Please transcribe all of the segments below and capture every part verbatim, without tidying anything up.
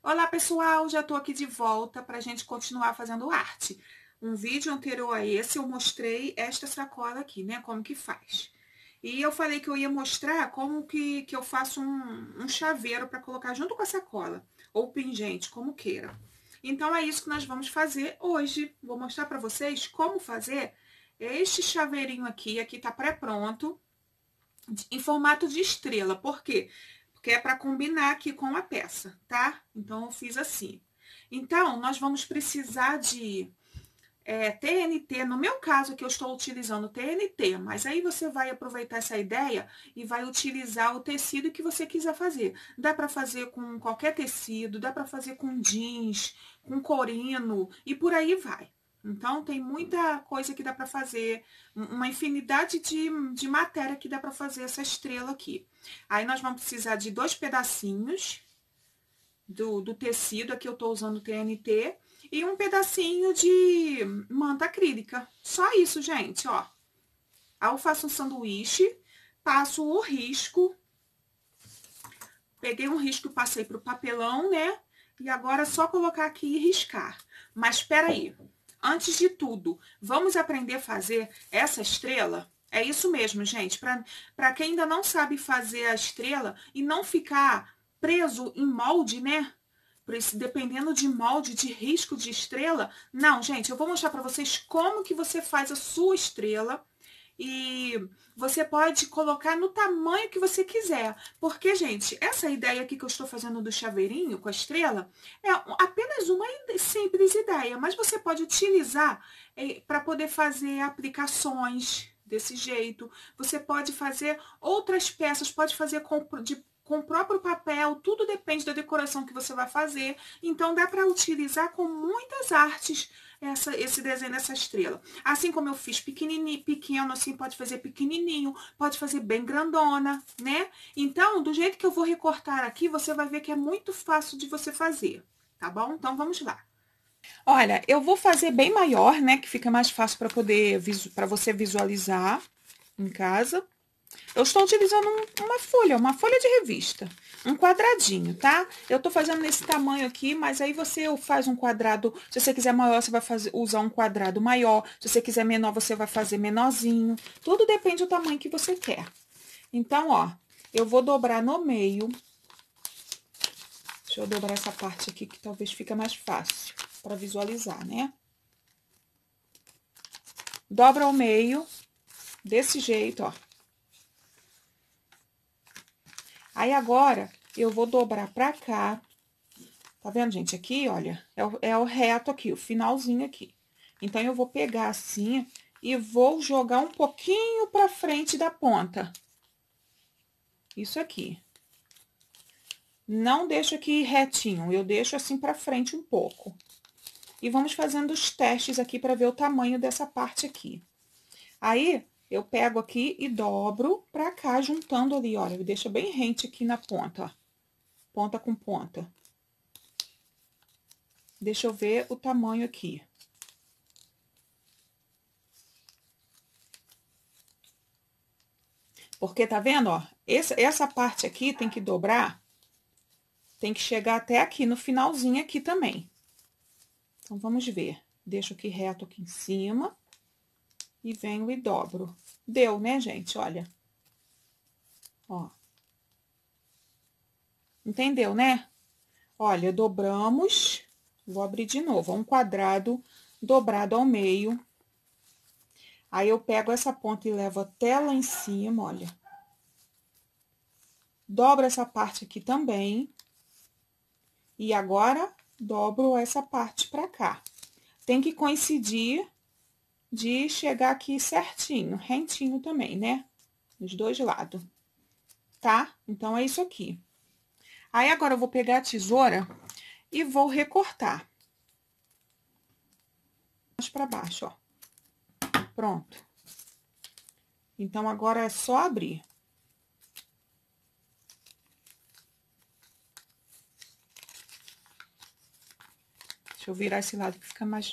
Olá pessoal, já estou aqui de volta para a gente continuar fazendo arte. Um vídeo anterior a esse eu mostrei esta sacola aqui, né, como que faz. E eu falei que eu ia mostrar como que, que eu faço um, um chaveiro para colocar junto com a sacola, ou pingente, como queira. Então é isso que nós vamos fazer hoje. Vou mostrar para vocês como fazer este chaveirinho aqui, aqui tá pré-pronto, em formato de estrela. Por quê? Porque é para combinar aqui com a peça, tá? Então, eu fiz assim. Então, nós vamos precisar de é, T N T. No meu caso, aqui eu estou utilizando T N T, mas aí você vai aproveitar essa ideia e vai utilizar o tecido que você quiser fazer. Dá para fazer com qualquer tecido, dá para fazer com jeans, com corino e por aí vai. Então, tem muita coisa que dá para fazer, uma infinidade de, de matéria que dá para fazer essa estrela aqui. Aí, nós vamos precisar de dois pedacinhos do, do tecido, aqui eu estou usando T N T, e um pedacinho de manta acrílica. Só isso, gente, ó. Aí, eu faço um sanduíche, passo o risco, peguei um risco e passei pro papelão, né? E agora é só colocar aqui e riscar. Mas, peraí. Antes de tudo, vamos aprender a fazer essa estrela? É isso mesmo, gente. Para quem ainda não sabe fazer a estrela e não ficar preso em molde, né? Por isso, dependendo de molde, de risco de estrela. Não, gente, eu vou mostrar para vocês como que você faz a sua estrela. E você pode colocar no tamanho que você quiser. Porque, gente, essa ideia aqui que eu estou fazendo do chaveirinho com a estrela é apenas uma simples ideia. Mas você pode utilizar eh, para poder fazer aplicações desse jeito. Você pode fazer outras peças, pode fazer com, de, com o próprio papel. Tudo depende da decoração que você vai fazer. Então, dá para utilizar com muitas artes. Essa, esse desenho dessa estrela. Assim como eu fiz pequenininho, pequeno, assim, pode fazer pequenininho, pode fazer bem grandona, né? Então, do jeito que eu vou recortar aqui, você vai ver que é muito fácil de você fazer, tá bom? Então, vamos lá. Olha, eu vou fazer bem maior, né? Que fica mais fácil para poder, para você visualizar em casa. Eu estou utilizando um, uma folha, uma folha de revista, um quadradinho, tá? Eu tô fazendo nesse tamanho aqui, mas aí você faz um quadrado, se você quiser maior, você vai fazer, usar um quadrado maior, se você quiser menor, você vai fazer menorzinho, tudo depende do tamanho que você quer. Então, ó, eu vou dobrar no meio, deixa eu dobrar essa parte aqui que talvez fica mais fácil para visualizar, né? Dobra ao meio, desse jeito, ó. Aí, agora, eu vou dobrar pra cá, tá vendo, gente? Aqui, olha, é o, é o reto aqui, o finalzinho aqui. Então, eu vou pegar assim e vou jogar um pouquinho pra frente da ponta. Isso aqui. Não deixo aqui retinho, eu deixo assim pra frente um pouco. E vamos fazendo os testes aqui pra ver o tamanho dessa parte aqui. Aí... eu pego aqui e dobro pra cá, juntando ali, olha, e deixa bem rente aqui na ponta, ó. Ponta com ponta. Deixa eu ver o tamanho aqui. Porque, tá vendo, ó, essa, essa parte aqui tem que dobrar, tem que chegar até aqui, no finalzinho aqui também. Então, vamos ver. Deixo aqui reto aqui em cima. E venho e dobro. Deu, né, gente? Olha. Ó. Entendeu, né? Olha, dobramos. Vou abrir de novo. Um quadrado dobrado ao meio. Aí, eu pego essa ponta e levo até lá em cima, olha. Dobro essa parte aqui também. E agora, dobro essa parte pra cá. Tem que coincidir... de chegar aqui certinho, rentinho também, né? Dos dois lados, tá? Então, é isso aqui. Aí, agora, eu vou pegar a tesoura e vou recortar. Mais pra baixo, ó. Pronto. Então, agora é só abrir. Deixa eu virar esse lado que fica mais...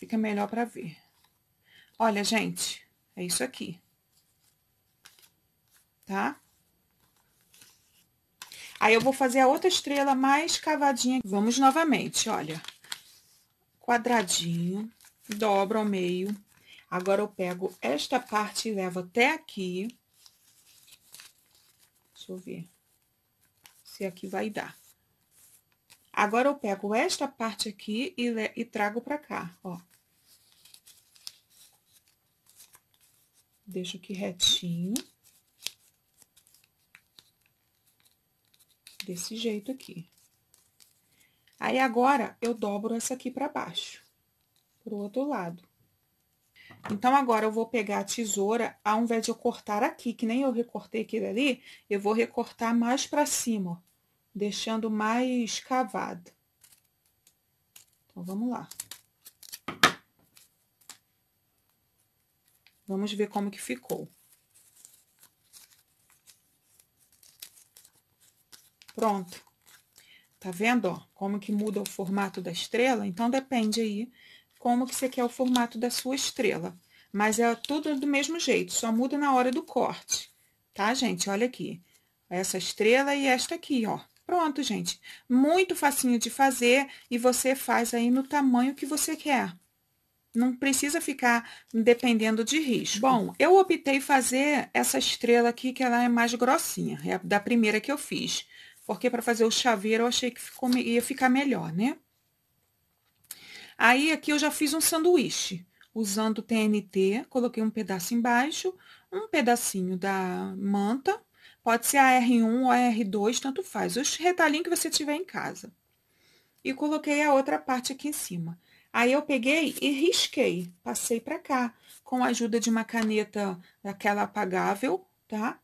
fica melhor pra ver. Olha, gente, é isso aqui. Tá? Aí, eu vou fazer a outra estrela mais cavadinha. Vamos novamente, olha. Quadradinho, dobro ao meio. Agora, eu pego esta parte e levo até aqui. Deixa eu ver se aqui vai dar. Agora, eu pego esta parte aqui e, e trago pra cá, ó. Deixo aqui retinho. Desse jeito aqui. Aí, agora, eu dobro essa aqui pra baixo. Pro outro lado. Então, agora, eu vou pegar a tesoura, ao invés de eu cortar aqui, que nem eu recortei aquilo ali, eu vou recortar mais pra cima, ó. Deixando mais cavado. Então, vamos lá. Vamos ver como que ficou. Pronto. Tá vendo, ó, como que muda o formato da estrela? Então, depende aí como que você quer o formato da sua estrela. Mas é tudo do mesmo jeito, só muda na hora do corte. Tá, gente? Olha aqui. Essa estrela e esta aqui, ó. Pronto, gente. Muito facinho de fazer e você faz aí no tamanho que você quer. Não precisa ficar dependendo de risco. Bom, eu optei fazer essa estrela aqui, que ela é mais grossinha. É a da primeira que eu fiz. Porque para fazer o chaveiro eu achei que ficou, ia ficar melhor, né? Aí, aqui eu já fiz um sanduíche. Usando T N T, coloquei um pedaço embaixo, um pedacinho da manta. Pode ser a R um ou a R dois, tanto faz. Os retalhinhos que você tiver em casa. E coloquei a outra parte aqui em cima. Aí, eu peguei e risquei. Passei pra cá. Com a ajuda de uma caneta daquela apagável, tá?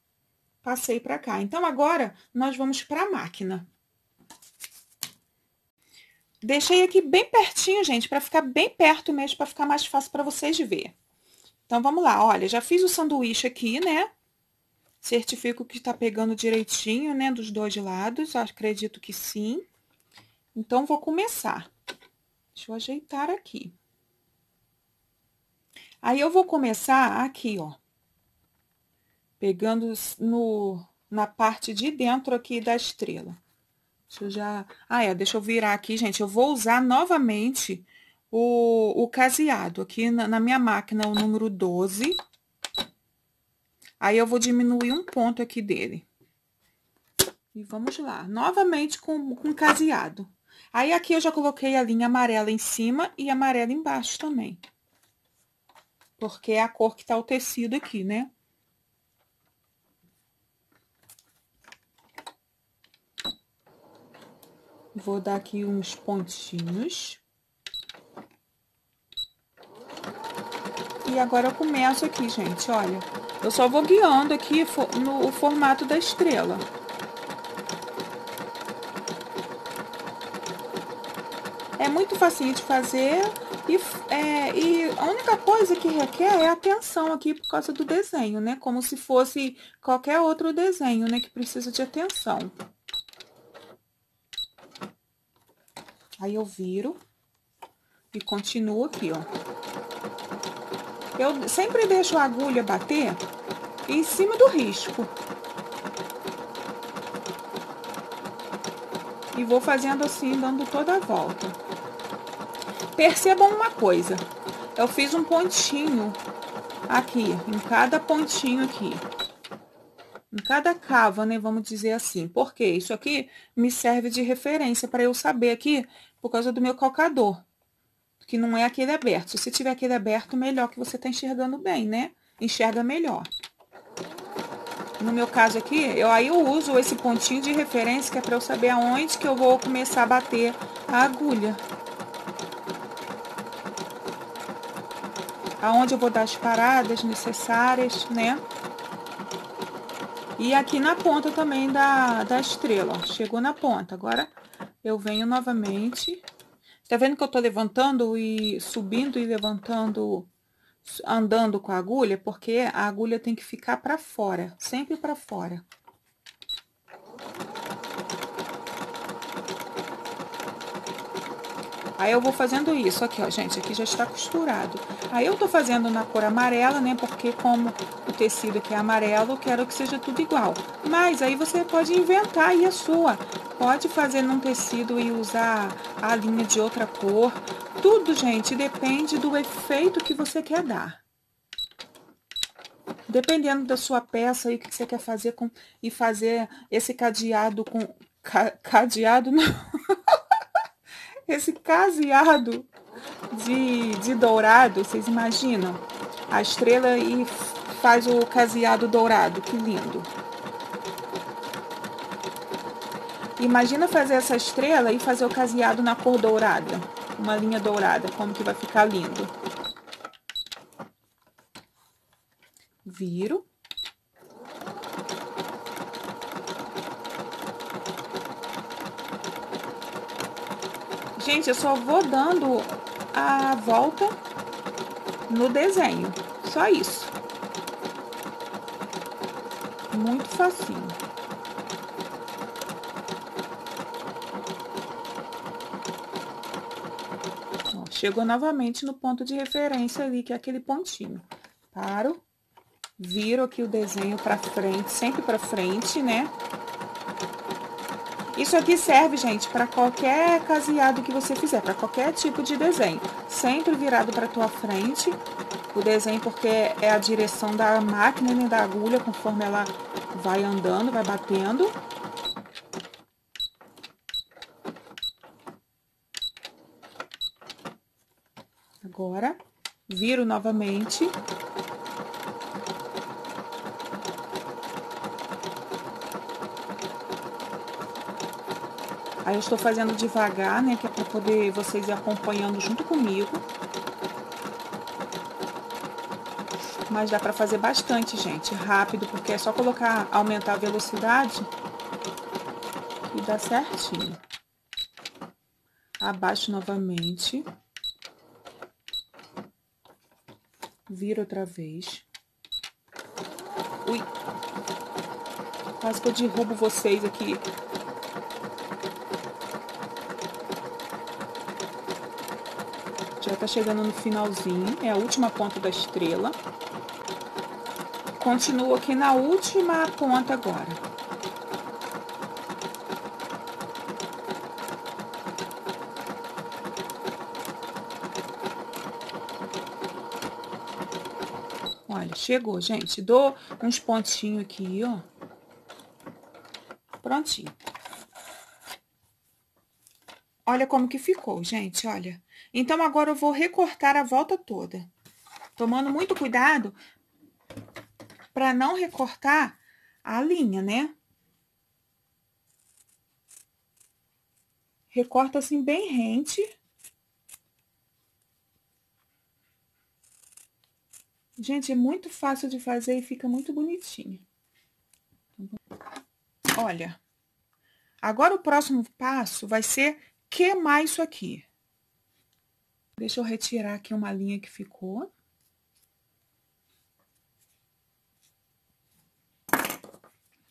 Passei pra cá. Então, agora, nós vamos pra máquina. Deixei aqui bem pertinho, gente, pra ficar bem perto mesmo, pra ficar mais fácil pra vocês verem. Então, vamos lá. Olha, já fiz o sanduíche aqui, né? Certifico que tá pegando direitinho, né, dos dois lados, eu acredito que sim. Então, vou começar. Deixa eu ajeitar aqui. Aí, eu vou começar aqui, ó. Pegando no, na parte de dentro aqui da estrela. Deixa eu já... Ah, é, deixa eu virar aqui, gente. Eu vou usar novamente o, o caseado. Aqui na, na minha máquina, o número doze... Aí, eu vou diminuir um ponto aqui dele. E vamos lá. Novamente com, com caseado. Aí, aqui eu já coloquei a linha amarela em cima e amarela embaixo também. Porque é a cor que tá o tecido aqui, né? Vou dar aqui uns pontinhos. E agora eu começo aqui, gente, olha. Eu só vou guiando aqui no formato da estrela. É muito facinho de fazer e, é, e a única coisa que requer é atenção aqui por causa do desenho, né? Como se fosse qualquer outro desenho, né? Que precisa de atenção. Aí eu viro e continuo aqui, ó. Eu sempre deixo a agulha bater em cima do risco. E vou fazendo assim, dando toda a volta. Percebam uma coisa. Eu fiz um pontinho aqui, em cada pontinho aqui. Em cada cava, né, vamos dizer assim. Porque isso aqui me serve de referência para eu saber aqui, por causa do meu calcador. Que não é aquele aberto. Se você tiver aquele aberto, melhor, que você tá enxergando bem, né? Enxerga melhor. No meu caso aqui, eu, aí eu uso esse pontinho de referência, que é pra eu saber aonde que eu vou começar a bater a agulha. Aonde eu vou dar as paradas necessárias, né? E aqui na ponta também da, da estrela, ó. Chegou na ponta. Agora, eu venho novamente... Tá vendo que eu tô levantando e subindo e levantando, andando com a agulha? Porque a agulha tem que ficar pra fora, sempre pra fora. Aí eu vou fazendo isso aqui, ó, gente, aqui já está costurado. Aí eu tô fazendo na cor amarela, né, porque como o tecido aqui é amarelo, eu quero que seja tudo igual. Mas aí você pode inventar aí a sua. Pode fazer num tecido e usar a linha de outra cor. Tudo, gente, depende do efeito que você quer dar. Dependendo da sua peça e o que você quer fazer com... E fazer esse cadeado com... Ca, cadeado, não... Esse caseado de, de dourado, vocês imaginam? A estrela e faz o caseado dourado, que lindo! Imagina fazer essa estrela e fazer o caseado na cor dourada, uma linha dourada, como que vai ficar lindo. Viro. Gente, eu só vou dando a volta no desenho, só isso. Muito facinho. Ó, chegou novamente no ponto de referência ali, que é aquele pontinho. Paro, viro aqui o desenho pra frente, sempre pra frente, né? Isso aqui serve, gente, para qualquer caseado que você fizer, para qualquer tipo de desenho. Sempre virado para tua frente o desenho, porque é a direção da máquina, né, da agulha, conforme ela vai andando, vai batendo. Agora, viro novamente. Aí eu estou fazendo devagar, né, que é para poder vocês ir acompanhando junto comigo. Mas dá para fazer bastante, gente, rápido, porque é só colocar, aumentar a velocidade e dá certinho. Abaixo novamente. Viro outra vez. Ui! Quase que eu derrubo vocês aqui. Já tá chegando no finalzinho, é a última ponta da estrela. Continuo aqui na última ponta agora. Olha, chegou, gente. Dou uns pontinhos aqui, ó. Prontinho. Olha como que ficou, gente, olha. Então, agora eu vou recortar a volta toda. Tomando muito cuidado para não recortar a linha, né? Recorta assim bem rente. Gente, é muito fácil de fazer e fica muito bonitinho. Olha. Agora, o próximo passo vai ser queimar isso aqui. Deixa eu retirar aqui uma linha que ficou.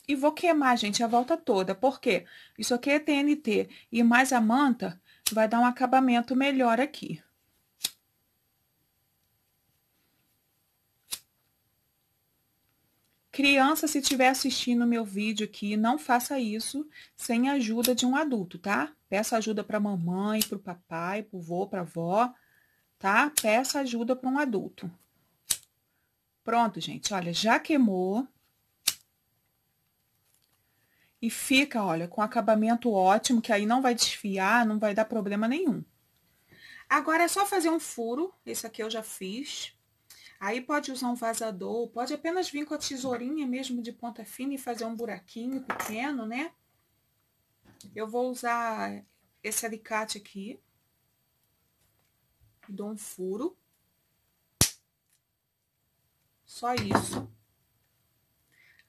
E vou queimar, gente, a volta toda, porque isso aqui é T N T e mais a manta vai dar um acabamento melhor aqui. Criança, se estiver assistindo o meu vídeo aqui, não faça isso sem a ajuda de um adulto, tá? Peça ajuda para mamãe, para o papai, para o vô, para a avó, tá? Peça ajuda para um adulto. Pronto, gente, olha, já queimou. E fica, olha, com acabamento ótimo, que aí não vai desfiar, não vai dar problema nenhum. Agora é só fazer um furo, esse aqui eu já fiz. Aí pode usar um vazador, pode apenas vir com a tesourinha mesmo de ponta fina e fazer um buraquinho pequeno, né? Eu vou usar esse alicate aqui. Dou um furo. Só isso.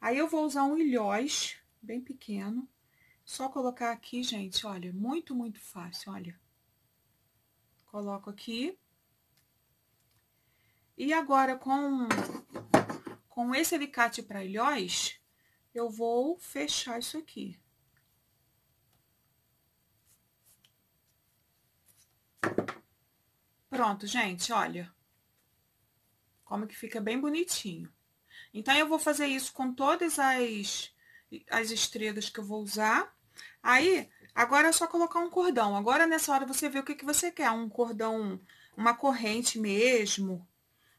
Aí eu vou usar um ilhóis bem pequeno. Só colocar aqui, gente, olha, muito, muito fácil, olha. Coloco aqui. E agora, com, com esse alicate para ilhóis, eu vou fechar isso aqui. Pronto, gente, olha. Como que fica bem bonitinho. Então, eu vou fazer isso com todas as, as estrelas que eu vou usar. Aí, agora é só colocar um cordão. Agora, nessa hora, você vê o que, que você quer. Um cordão, uma corrente mesmo.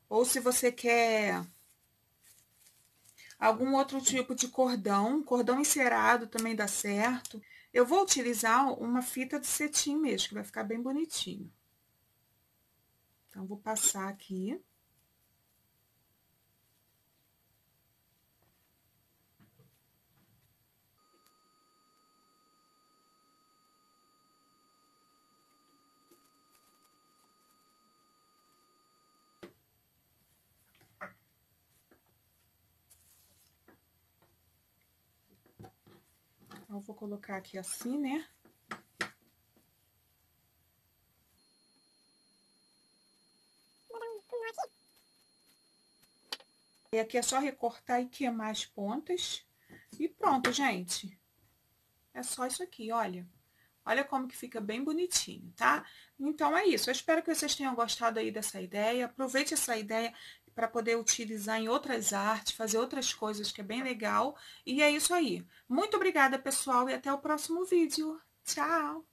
Ou se você quer algum outro tipo de cordão. Cordão encerado também dá certo. Eu vou utilizar uma fita de cetim mesmo, que vai ficar bem bonitinho. Então, vou passar aqui. Eu vou colocar aqui assim, né? E aqui é só recortar e queimar as pontas. E pronto, gente. É só isso aqui, olha. Olha como que fica bem bonitinho, tá? Então, é isso. Eu espero que vocês tenham gostado aí dessa ideia. Aproveite essa ideia para poder utilizar em outras artes, fazer outras coisas, que é bem legal. E é isso aí. Muito obrigada, pessoal, e até o próximo vídeo. Tchau!